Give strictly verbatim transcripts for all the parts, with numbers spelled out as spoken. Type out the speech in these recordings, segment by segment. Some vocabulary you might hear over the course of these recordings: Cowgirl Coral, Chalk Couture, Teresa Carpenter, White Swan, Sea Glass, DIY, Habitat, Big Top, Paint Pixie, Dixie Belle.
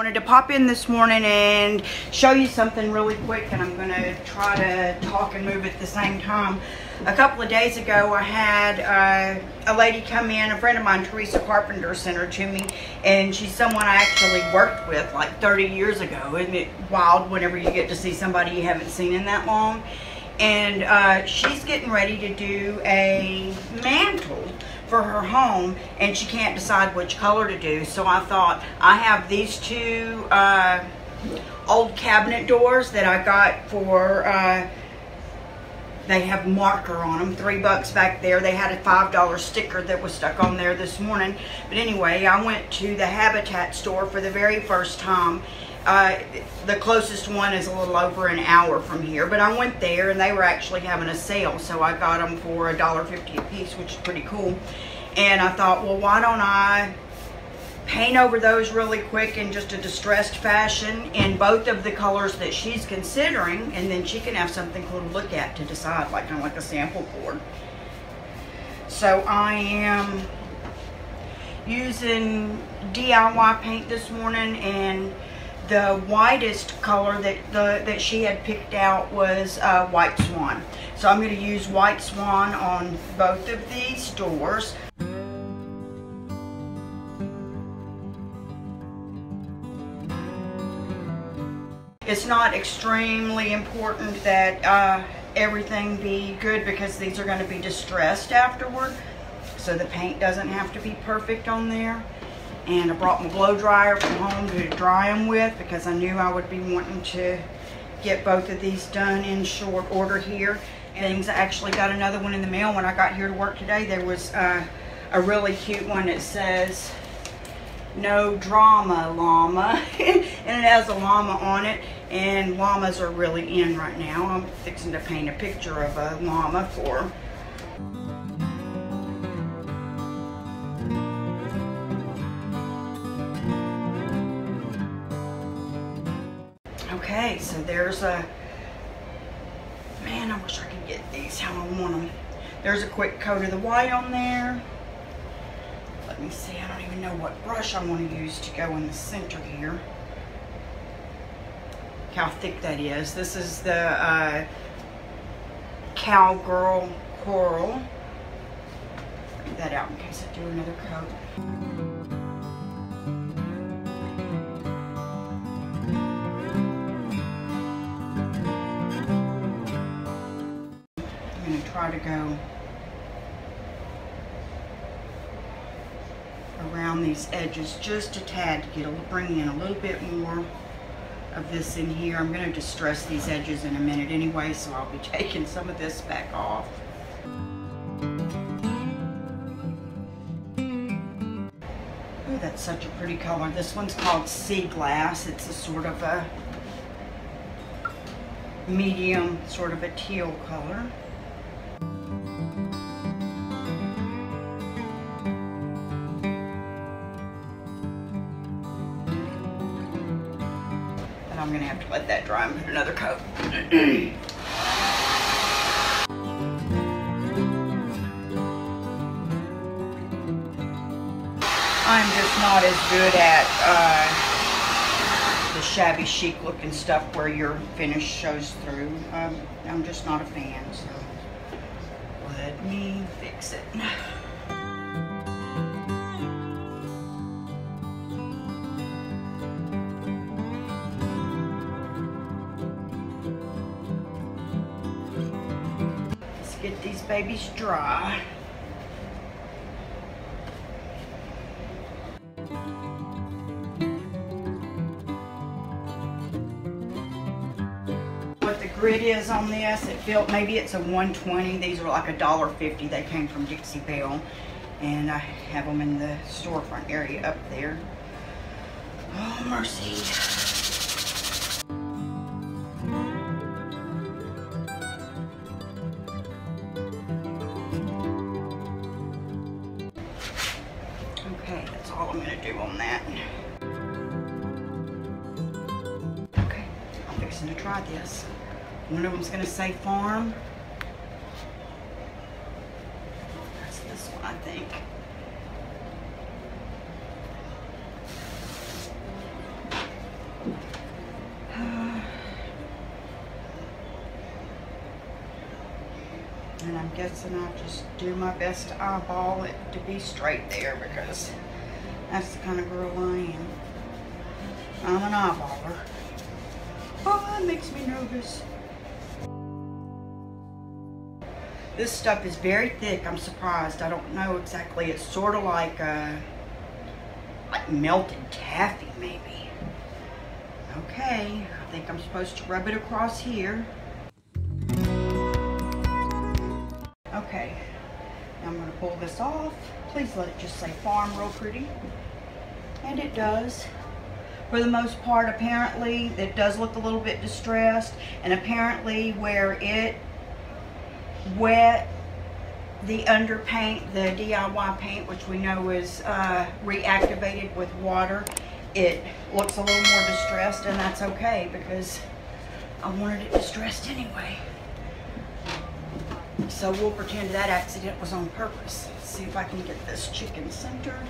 Wanted to pop in this morning and show you something really quick, and I'm going to try to talk and move at the same time. A couple of days ago I had uh, a lady come in, a friend of mine, Teresa Carpenter, sent her to me, and she's someone I actually worked with like thirty years ago. Isn't it wild whenever you get to see somebody you haven't seen in that long? And uh, she's getting ready to do a mantle for her home, and she can't decide which color to do. So I thought, I have these two uh, old cabinet doors that I got for, uh, they have marker on them, three bucks back there. They had a five dollar sticker that was stuck on there this morning. But anyway, I went to the Habitat store for the very first time. Uh, the closest one is a little over an hour from here, but I went there and they were actually having a sale, so I got them for a dollar fifty a piece, which is pretty cool. And I thought, well, why don't I paint over those really quick in just a distressed fashion in both of the colors that she's considering, and then she can have something cool to look at to decide, like kind of like a sample board. So I am using D I Y paint this morning, and the widest color that the that she had picked out was uh, White Swan. So I'm going to use White Swan on both of these doors. It's not extremely important that uh, everything be good, because these are going to be distressed afterward, so the paint doesn't have to be perfect on there. And I brought my blow dryer from home to dry them with, because I knew I would be wanting to get both of these done in short order here. And I actually got another one in the mail when I got here to work today. There was uh, a really cute one that says, "No drama, llama." And it has a llama on it, and llamas are really in right now. I'm fixing to paint a picture of a llama for them. Okay, so there's a, man, I wish I could get these how I want them. There's a quick coat of the white on there. Let me see, I don't even know what brush I want to use to go in the center here. Look how thick that is. This is the uh, Cowgirl Coral. Get that out in case I do another coat. Try to go around these edges just a tad to get a, bring in a little bit more of this in here. I'm going to distress these edges in a minute anyway, so I'll be taking some of this back off. Ooh, that's such a pretty color. This one's called Sea Glass. It's a sort of a medium, sort of a teal color. I'm going to have to let that dry and put another coat. I'm just not as good at uh, the shabby chic looking stuff where your finish shows through. Um, I'm just not a fan, so let me fix it. Get these babies dry. What the grit is on this, it felt, maybe it's a one twenty. These are like a dollar fifty. They came from Dixie Belle, and I have them in the storefront area up there. Oh, mercy. All I'm going to do on that. Okay, I'm fixing to try this. One of them's going to say farm. That's this one, I think. guess, and I'll just do my best to eyeball it to be straight there, because that's the kind of girl I am. I'm an eyeballer. Oh, that makes me nervous. This stuff is very thick. I'm surprised. I don't know exactly. It's sort of like a, like melted taffy, maybe. Okay, I think I'm supposed to rub it across here. Okay, now I'm going to pull this off. Please let it just say farm real pretty. And it does. For the most part, apparently, it does look a little bit distressed. And apparently where it wet the underpaint, the D I Y paint, which we know is uh, reactivated with water, it looks a little more distressed, and that's okay, because I wanted it distressed anyway. So we'll pretend that accident was on purpose. Let's see if I can get this chicken centered.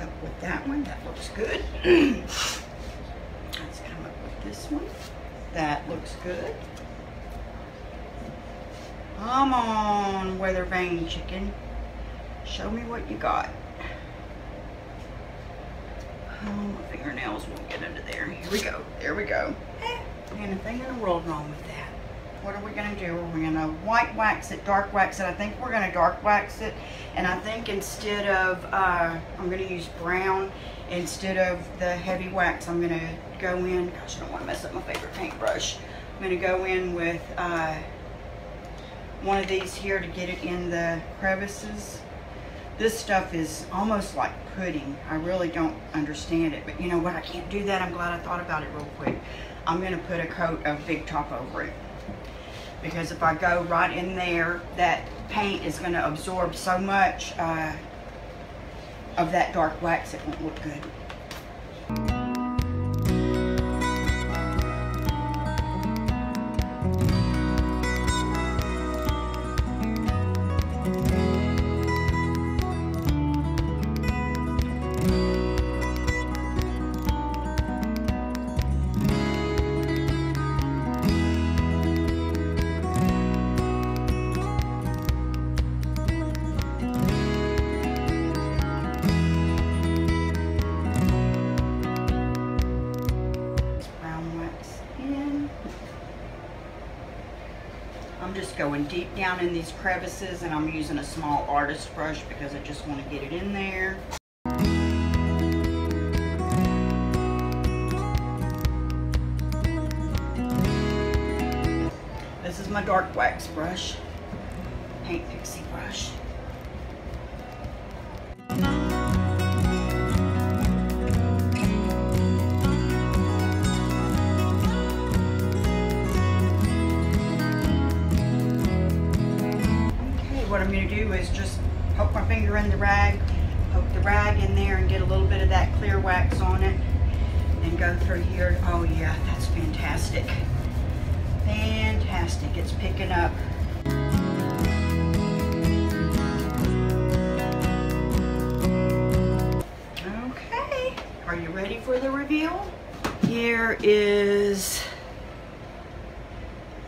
Up with that one, that looks good. Let's come up with this one. That looks good. Come on, weather vane chicken. Show me what you got. Oh, my fingernails won't get under there. Here we go. There we go. Eh, ain't a thing in the world wrong with that. What are we going to do? Are we going to white wax it, dark wax it? I think we're going to dark wax it. And I think instead of, uh, I'm going to use brown instead of the heavy wax. I'm going to go in, gosh, I don't want to mess up my favorite paintbrush. I'm going to go in with uh, one of these here to get it in the crevices. This stuff is almost like pudding. I really don't understand it, but you know what? I can't do that. I'm glad I thought about it real quick. I'm going to put a coat of Big Top over it, because if I go right in there, that paint is going to absorb so much uh, of that dark wax, it won't look good. Going deep down in these crevices, and I'm using a small artist brush because I just want to get it in there. This is my dark wax brush, Paint Pixie brush. What I'm going to do is just poke my finger in the rag, poke the rag in there and get a little bit of that clear wax on it, and go through here. Oh yeah, that's fantastic. Fantastic. It's picking up. Okay, are you ready for the reveal? Here is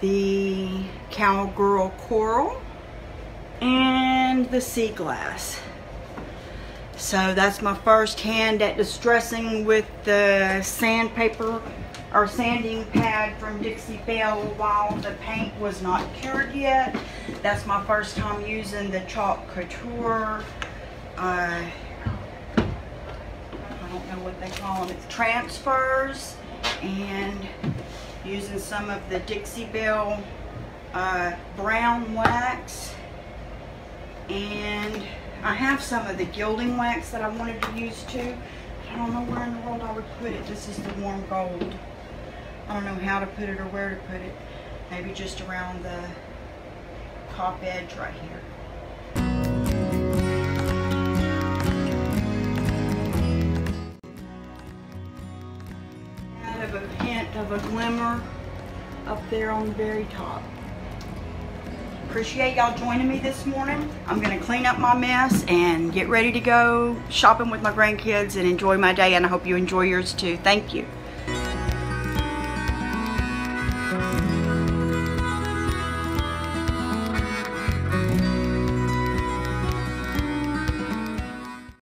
the Cowgirl Coral and the Sea Glass. So that's my first hand at distressing with the sandpaper or sanding pad from Dixie Belle while the paint was not cured yet. That's my first time using the Chalk Couture. Uh, I don't know what they call them. It's transfers, and using some of the Dixie Belle uh, brown wax. And I have some of the gilding wax that I wanted to use too. I don't know where in the world I would put it. This is the warm gold. I don't know how to put it or where to put it. Maybe just around the top edge right here. Add of a hint of a glimmer up there on the very top. Appreciate y'all joining me this morning. I'm gonna clean up my mess and get ready to go shopping with my grandkids and enjoy my day, and I hope you enjoy yours too. Thank you.